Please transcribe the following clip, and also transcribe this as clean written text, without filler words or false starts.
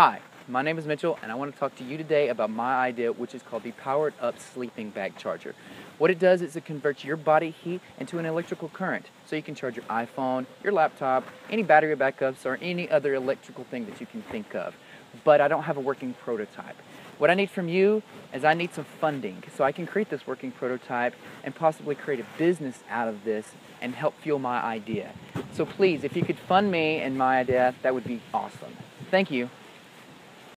Hi, my name is Mitchell and I want to talk to you today about my idea, which is called the Powered Up Sleeping Bag Charger. What it does is it converts your body heat into an electrical current, so you can charge your iPhone, your laptop, any battery backups, or any other electrical thing that you can think of. But I don't have a working prototype. What I need from you is I need some funding so I can create this working prototype and possibly create a business out of this and help fuel my idea. So please, if you could fund me and my idea, that would be awesome. Thank you.